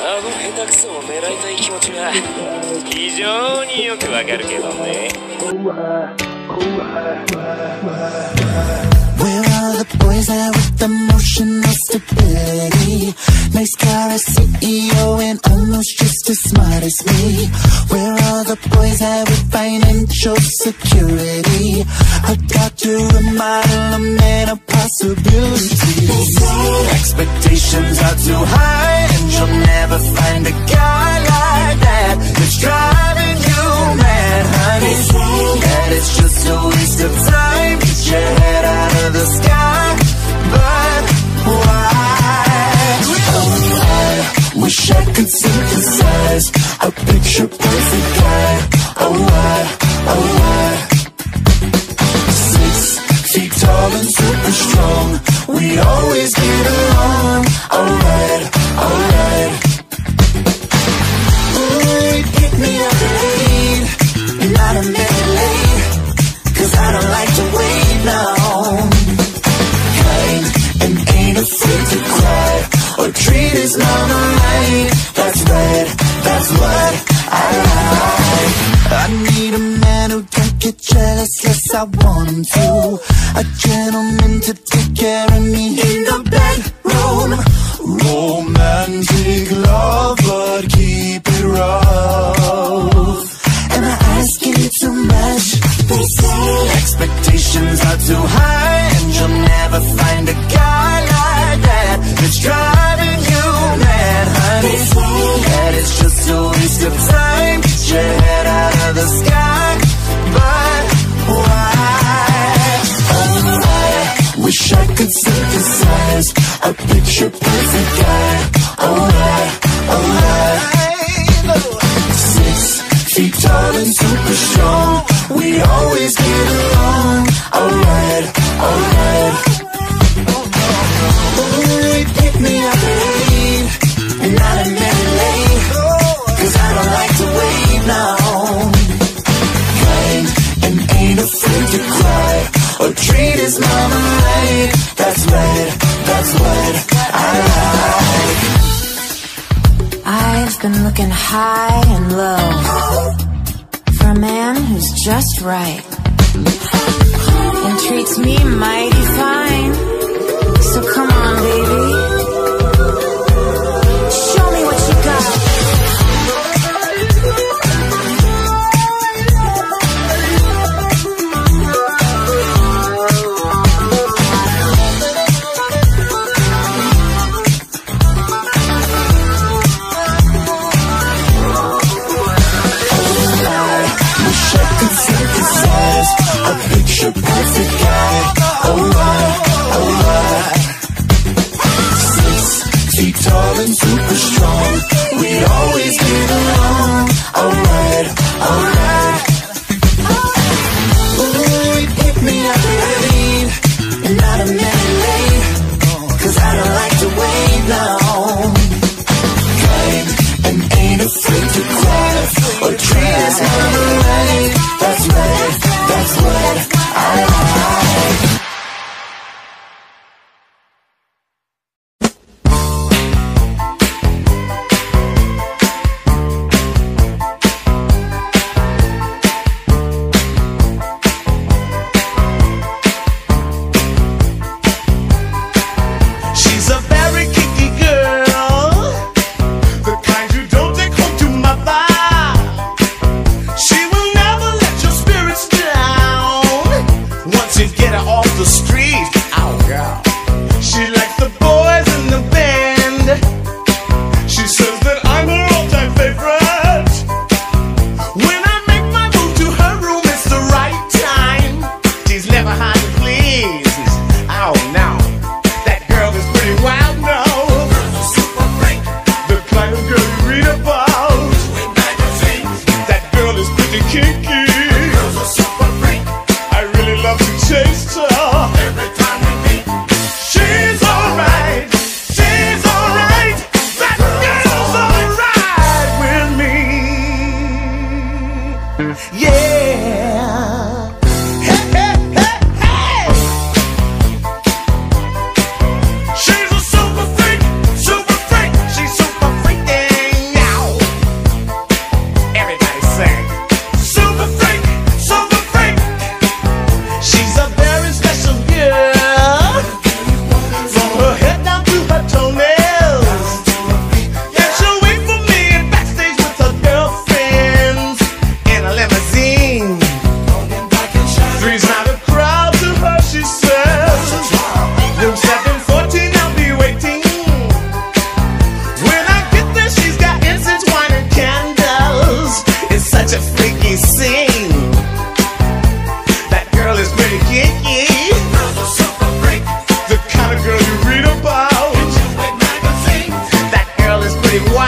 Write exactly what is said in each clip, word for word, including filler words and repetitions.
あの下手くそを狙いたい気持ちは非常によくわかるけどね。 Where are the boys at with emotional stability? Nice car, a シーイーオー and almost just as smart as me. Where are the boys at with financial security? A doctor, a model, a man of possibilities. Expectations are too high and you'll never find a guy like that. It's driving you mad, honey. That is just a waste of time. Get your head out of the sky. But why? Oh, I wish I could synthesize a picture perfect guy. Oh, why? Oh, why? Six feet tall and super strong. We always get along. Alright, alright. Ooh, pick me up and leave. Not a minute late. Cause I don't like to wait now. Kind and ain't afraid to cry. Or treat his mama right. That's right, that's what I like. I need a man who can't get jealous, yes I want him to. A gentleman to take care of me in the bedroom. Romantic love, but keep it rough. Am I asking you too much? They say expectations are too high, and you'll never find a guy like that. It's driving you mad, honey. They say that it's just a waste of time. Get your head out of the sky. But why? Oh, I wish I could synthesize a picture perfect guy. Oh, why? Oh, why? She's tall and super strong. We always get along. Alright, alright. Ooh, you pick me up and leave. Not a minute late. Cause I don't like to wait now. Kind and ain't afraid to cry. Or treat his mama right. That's right, that's what I like. I've been looking high and low for a man who's just right and treats me mighty fine. So come on, baby, show me what you got. Perfect guy, oh why, oh why? Six feet tall and super strong. We always get along. Alright, alright. Ooh, you pick me up and leave. Not a minute late. Cause I don't like to wait now. Kind and ain't afraid to cry. Or treat us another way. That's right, that's what. She's a super freak, super freak. She's super freaky.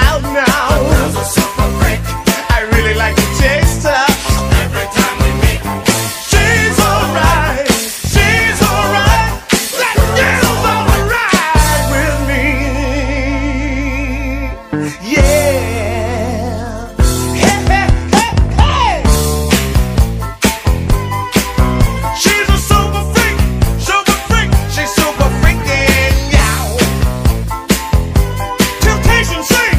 out now. Another super freak. I really like to taste her. Every time we meet, she's alright. She's alright. Let's get on the ride with me. Yeah. Hey, hey, hey, hey. She's a super freak, super freak. She's super freaking out. Temptation sing.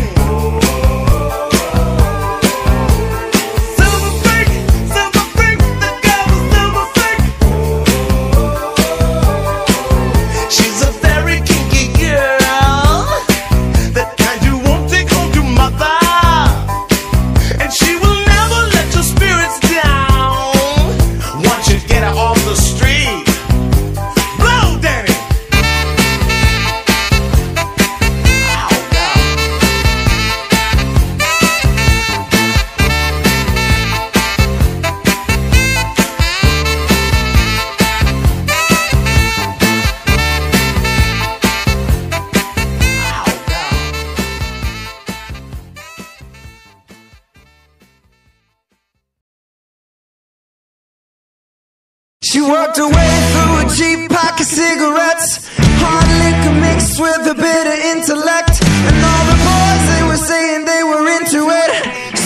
She walked away through a Jeep, pack of cigarettes, hard liquor mixed with a bit of intellect. And all the boys, they were saying they were into it.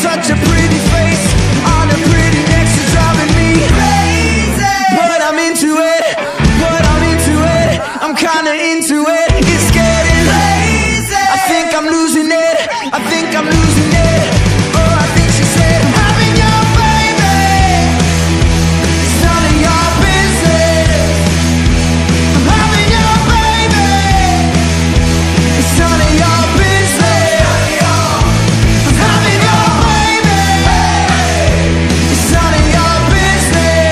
Such a pretty face on a pretty neck, she's driving me crazy. But I'm into it, but I'm into it, I'm kinda into it. It's getting lazy, I think I'm losing it, I think I'm losing it. Oh, I think she said, having your baby, it's none of your business. I'm having your baby, it's none of your business. I'm having your baby,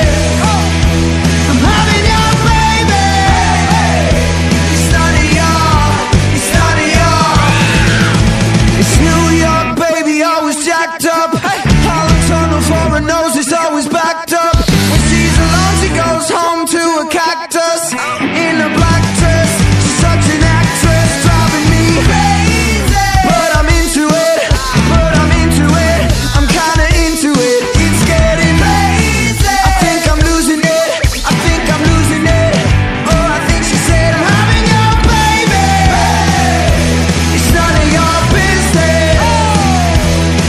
it's none of your business. I'm having your baby, it's none of your, it's none of your. It's New York, baby, always jacked up. Hollow tunnel for her nose, it's always backed up. When she's alone, she goes home to a cactus in a black dress. She's such an actress, driving me crazy. But I'm into it, but I'm into it, I'm kinda into it. It's getting lazy, I think I'm losing it, I think I'm losing it. Oh, I think she said, I'm having your baby, it's none of your business.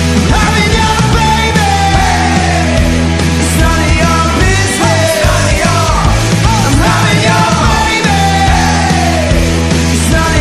I'm having your baby, it's none of your business. I'm having your baby, it's none of your business. I'm having your baby, it's none of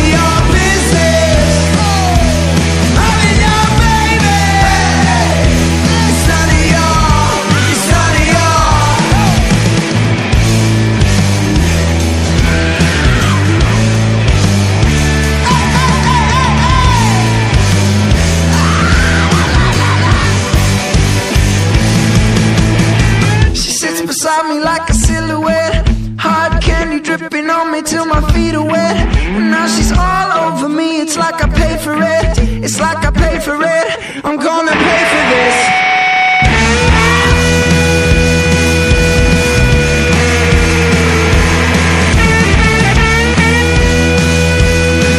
your, it's none of your. She sits beside me like a silhouette, hard candy dripping on me till my feet are wet. And now she's all over me, it's like I paid for it, it's like I paid for it. I'm gonna pay for this.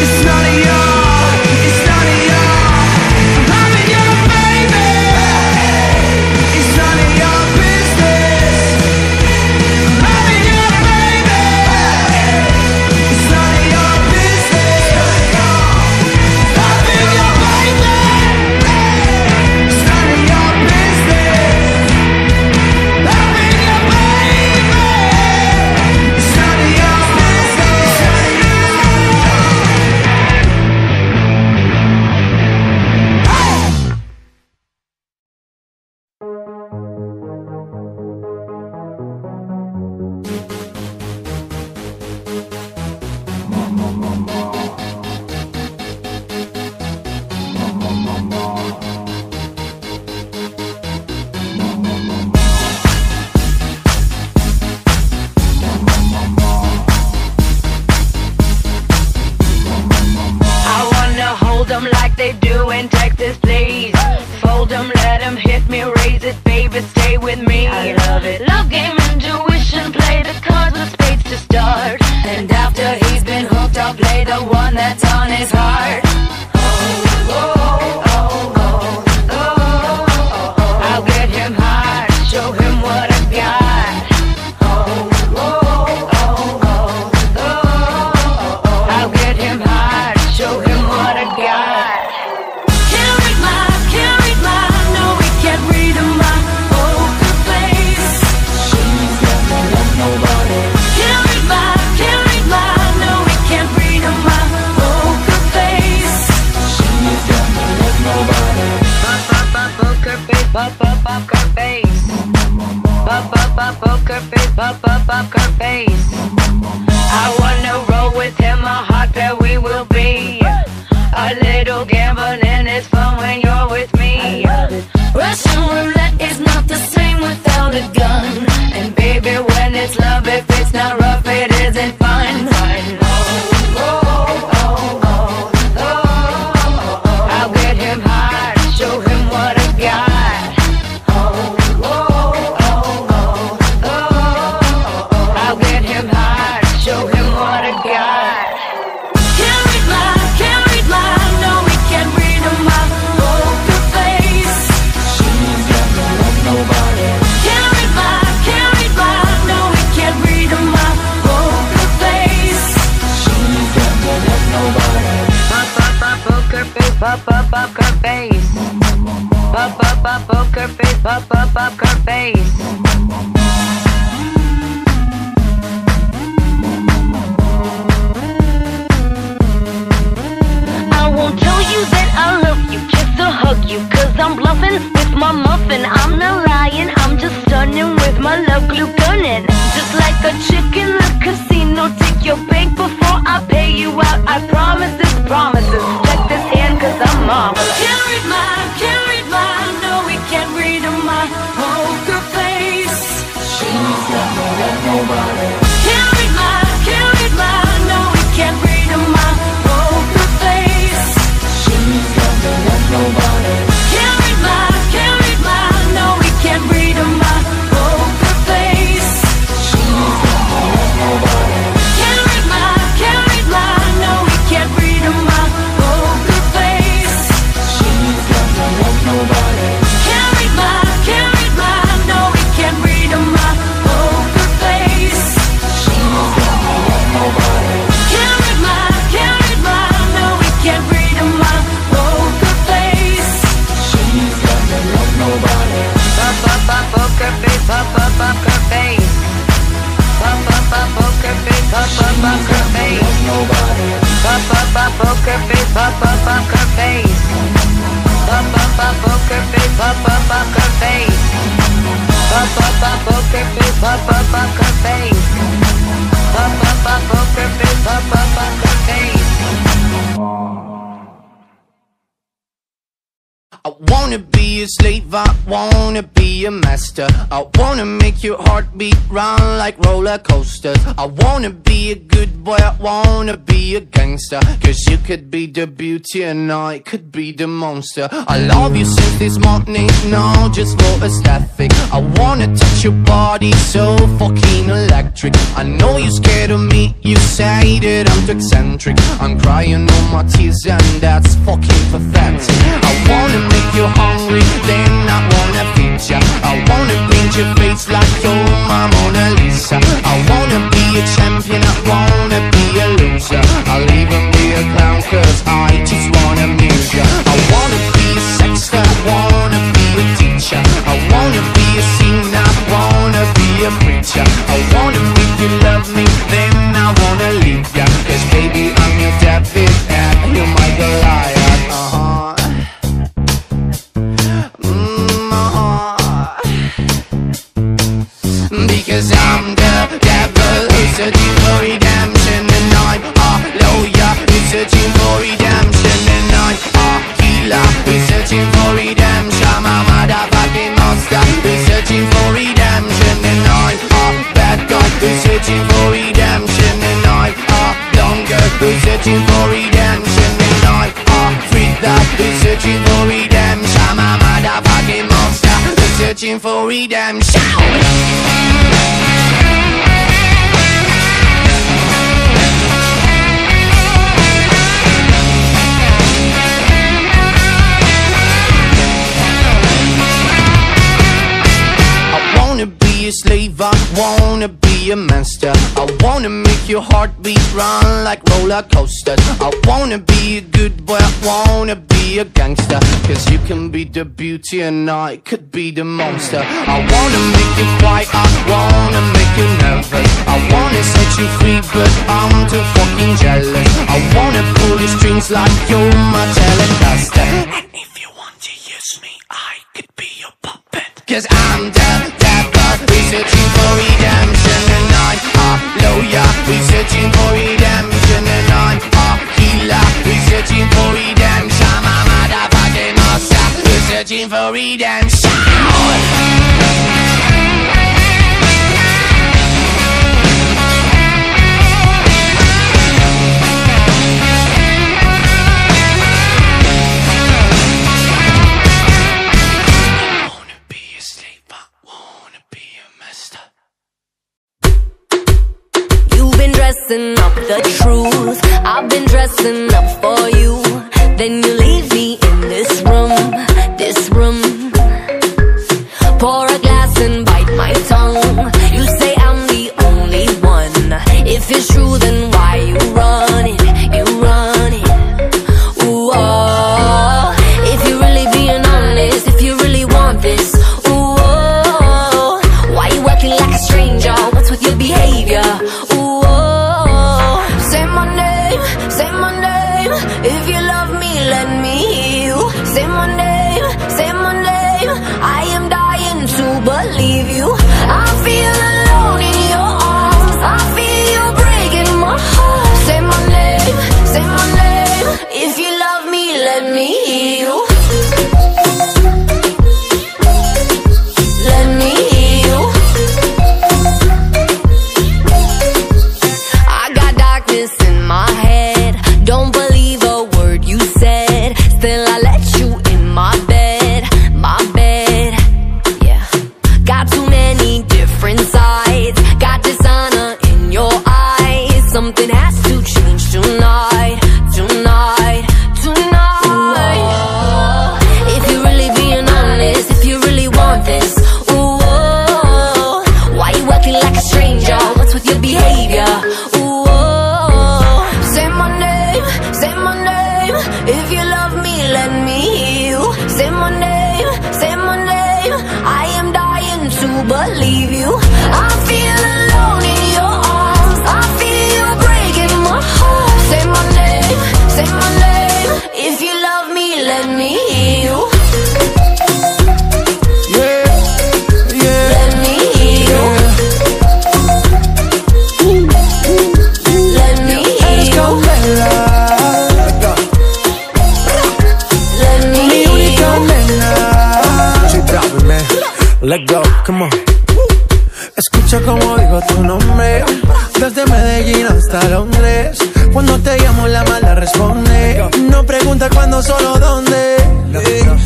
It's none of your, it's none of your. I'm having your baby, it's none of your business. I'm having your baby, it's none of your business. I'm having your baby, it's none of your business. I'm having your baby, it's none of your business. I wanna hold them like they do in Texas, please. Fold them, let them hit me, raise it, baby, stay with me. I love it. Love game, intuition, play the cards with spades to start. And after he's been hooked, I'll play the one that's on his heart. Oh, oh, oh. I wanna be a good boy, I wanna be a gangster. Cause you could be the beauty and I could be the monster. I love you since this morning, no, just for aesthetic. I wanna touch your body, so fucking electric. I know you're scared of me, you say that I'm too eccentric. I'm crying all my tears and that's fucking pathetic. I wanna make you hungry, then I wanna feed ya. I wanna paint your face like you're my Mona Lisa. I wanna be a champion, I wanna be a loser. I'll even be a clown cause I just wanna amuse ya. I wanna be a sexter, I wanna be a teacher. I wanna be a singer, I wanna be a preacher. I wanna make you love me, then I wanna leave ya. Cause baby I'm your David and you're my Goliath. Uh-huh. Mm, uh-huh. Because I'm the devil who's searching for redemption and I'm a lawyer who's searching for redemption and I'm a killer who's searching for redemption. I'm a motherfucking monster who's searching for redemption and I'm a bad guy who's searching for redemption and I'm a dumb girl who's searching for redemption and I'm a freak that who's searching for redemption. I'm a motherfucking monster who's searching for redemption. Slave, I wanna be a monster. I wanna make your heartbeat run like roller coasters. I wanna be a good boy, I wanna be a gangster. Cause you can be the beauty and I could be the monster. I wanna make you quiet, I wanna make you nervous. I wanna set you free but I'm too fucking jealous. I wanna pull your strings like you're my telecaster. And if you want to use me, I could be your boss. searching for redemption. Dressing up the truth, I've been dressing up for you. Then you leave me in this room, this room. Pour a glass and bite my tongue. You say I'm the only one. If it's true, then why you run it, you run it. Ooh, oh, if you're really being honest, if you really want this. Ooh, oh, why you acting like a stranger? What's with your behavior? Ooh, oh. If you love me, let me hear you. Say my name, say my name. I am dying to believe you. I feel alone in your arms. I feel you breaking my heart. Say my name, say my name. If you love me, let me hear you. Let me hear you. I got darkness in my head. Don't believe till I let you in my bed, my bed, yeah. Got too many different sides, got dishonor in your eyes. Something has to change tonight, tonight, tonight. Ooh, if you're really being honest, if you really want this. Ooh, oh, why you acting like a stranger? What's with your behavior? Ooh, oh, say my name, say my name. If you love me, let me hear you. Say my name, say my name. I am dying to believe you. I feel alone in your arms. I feel you breaking my heart. Say my name, say my name. If you love me, let me hear you. Yeah, yeah. Let me hear you. Yeah. Let me hear you. Let's go, come on. Escucha como digo tu nombre, desde Medellín hasta Londres. Cuando te llamo la mala responde, no pregunta cuándo, solo dónde.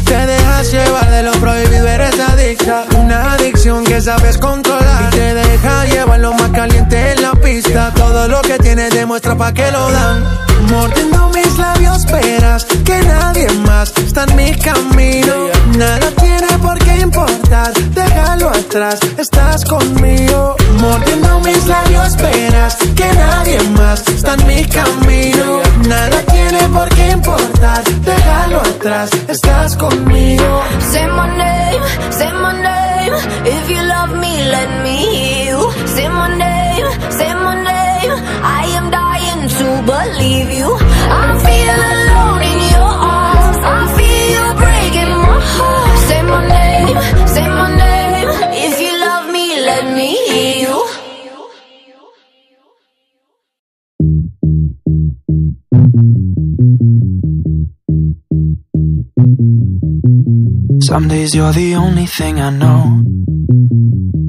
Te dejas llevar de lo prohibido, eres adicta. Una adicción que sabes controlar y te deja llevar lo más caliente en la pista. Todo lo que tienes demuestra pa' que lo dan. Mordiendo mis labios esperas que nadie más está en mi camino. Nada tiene por qué importar, déjalo atrás, estás conmigo. Mordiendo mis labios esperas que nadie más está en mi camino. Nada tiene por qué importar, déjalo atrás, estás conmigo. Say my name, say my name. If you love me, let me hear you. Say my name, say my name. I am dying to believe you. I feel alone in your arms. I feel you breaking my heart. Say my name, say my name. If you love me, let me hear you. Some days you're the only thing I know,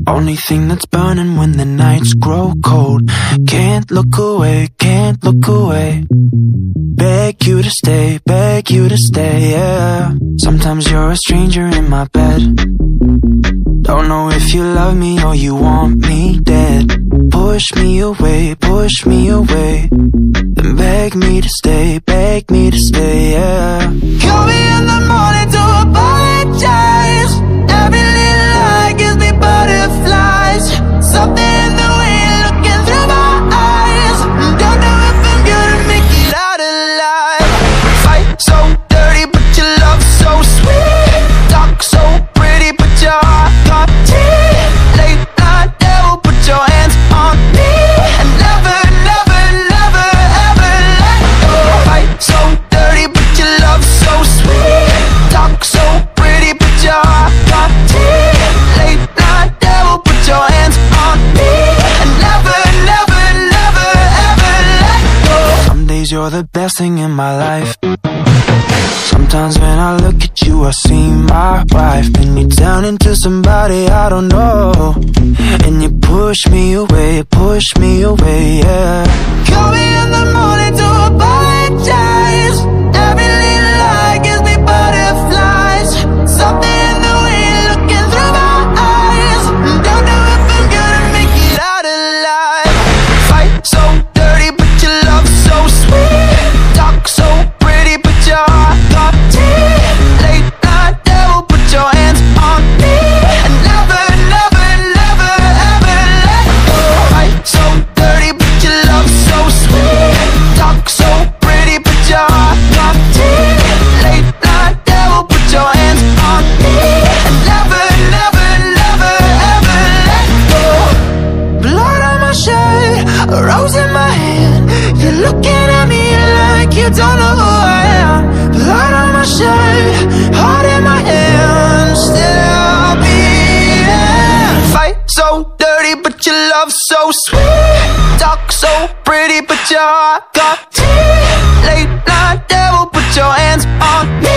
only thing that's burning when the nights grow cold. Can't look away, can't look away. Beg you to stay, beg you to stay, yeah. Sometimes you're a stranger in my bed. Don't know if you love me or you want me dead. Push me away, push me away. Then beg me to stay, beg me to stay, yeah. Call me in the morning to apologize. Every little lie gives me butterflies. Something in the way looking through my eyes. Don't know if I'm gonna make it out alive. Fight so dirty, but your love so sweet. Talk so pretty, but your heart got tea. Late night devil, put your hands on me. And never, never, never, ever let go. Fight so dirty, but your love so sweet. Talk so pretty, but your heart got tea. Late night devil, put your hands on me. And never, never, never, ever let go. Some days you're the best thing in my life. Sometimes when I look at you I see my wife, and you're down into somebody I don't know, and you push me away, push me away, yeah. Call me in the morning to apologize. Every little lie gives me butterflies. Something in the way you're looking through my eyes. Don't know if I'm gonna make it out alive. Fight so dirty, but your love so sweet. Talk so pretty, but your heart got deep. Late night devil, put your hands on me, and never, never, never, ever let go. Fight so dirty, but your love so sweet. Talk so pretty, but your heart got deep. Late night devil, put your hands on me, and never, never, never, ever let go. Blood on my shirt, a rose in my hand. You're looking at me like you don't know who I am. Blood on my shirt, heart in my hand. Still I'll be in. Fight so dirty, but your love so sweet. Talk so pretty, but your heart got teeth. Late night devil, put your hands on me,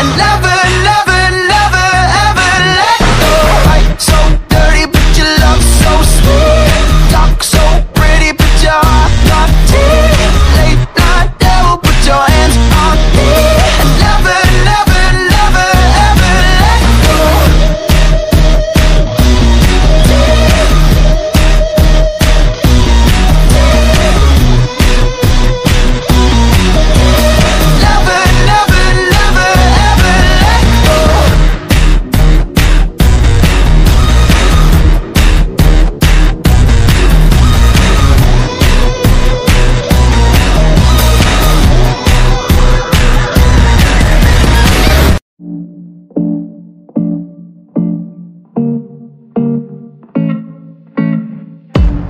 and never, never, never, ever let go. Fight so dirty, but your love so sweet. Talk so pretty, but your heart got teeth. Late night devil, put your hands on me, and never, never, never, ever let go. Never, never, never, ever let go.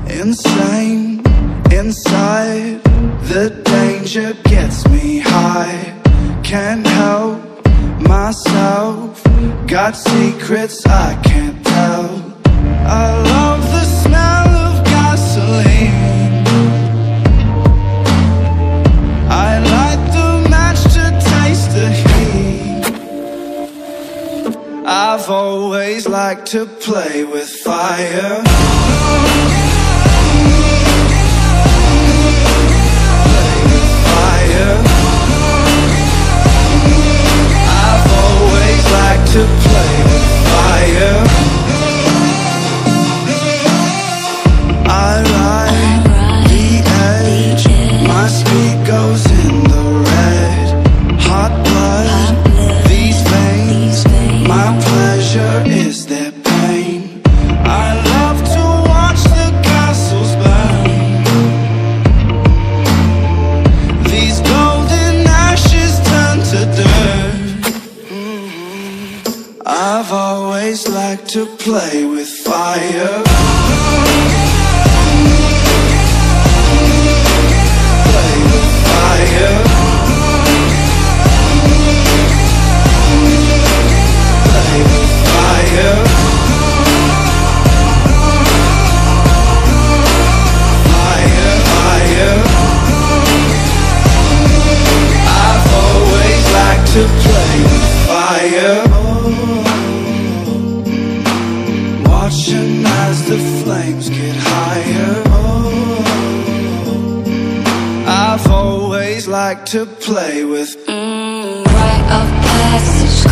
Insane, inside, the danger gets me high. Can't help myself, got secrets I can't tell. I love the smell of gasoline. I light the match to taste the heat. I've always liked to play with fire. I've always liked to play with fire. I ride the edge, my speed goes in the red. Hot blood, these veins, my pleasure is their pain. I love to watch the castles burn. I've always liked to play with fire. Play with fire. Play with fire. Fire, fire. I've always liked to play with fire. Watching as the flames get higher. Oh, I've always liked to play with mm, rite of passage.